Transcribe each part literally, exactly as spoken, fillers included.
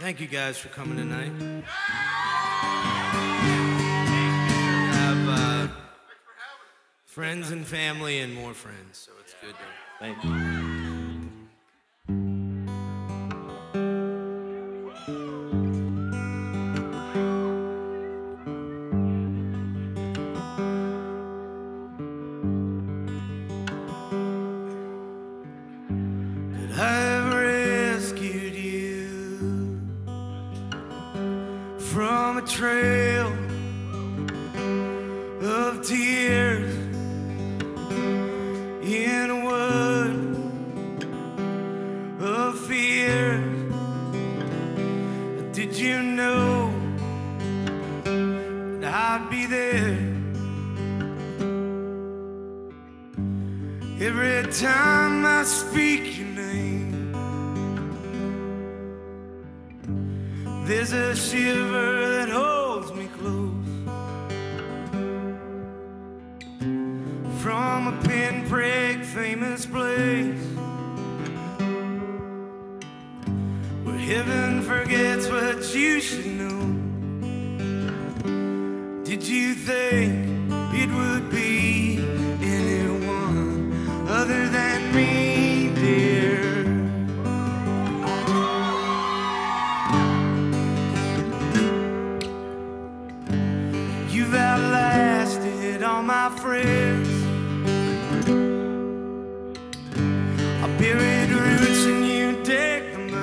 Thank you guys for coming tonight. We have uh, friends and family and more friends, so it's good. Thank you. Trail of tears in a wood of fear. Did you know that I'd be there every time I speak your name? There's a shiver that holds me close from a pinprick famous place where heaven forgets what you should know. Did you think it would be anyone other than me, dear? You've outlasted all my friends. I buried roots and you dig them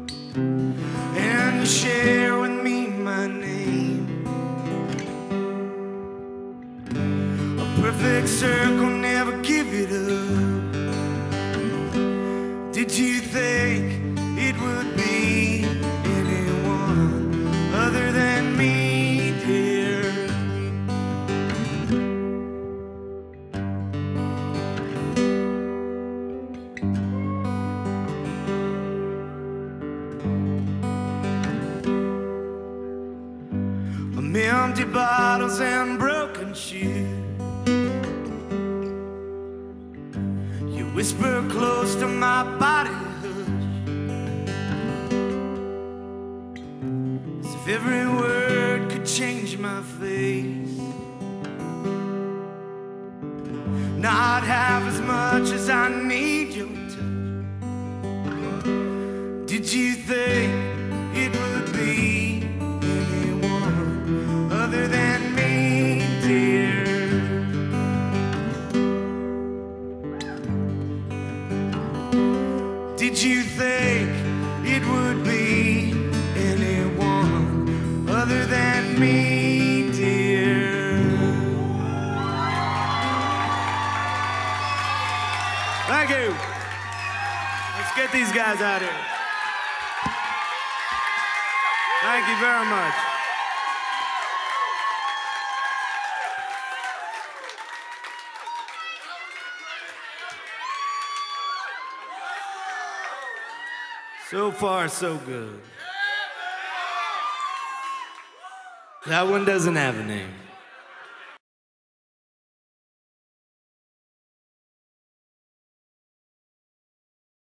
up, and you share with me my name. A perfect circle, never give it up. Did you think it would be other than me, dear? I'm empty bottles and broken shoes. You whisper close to my body. If every word could change my face, not half as much as I need your touch. Did you think it would be anyone other than me, dear? Did you think it would be other than me, dear? Thank you. Let's get these guys out here. Thank you very much. So far, so good. That one doesn't have a name.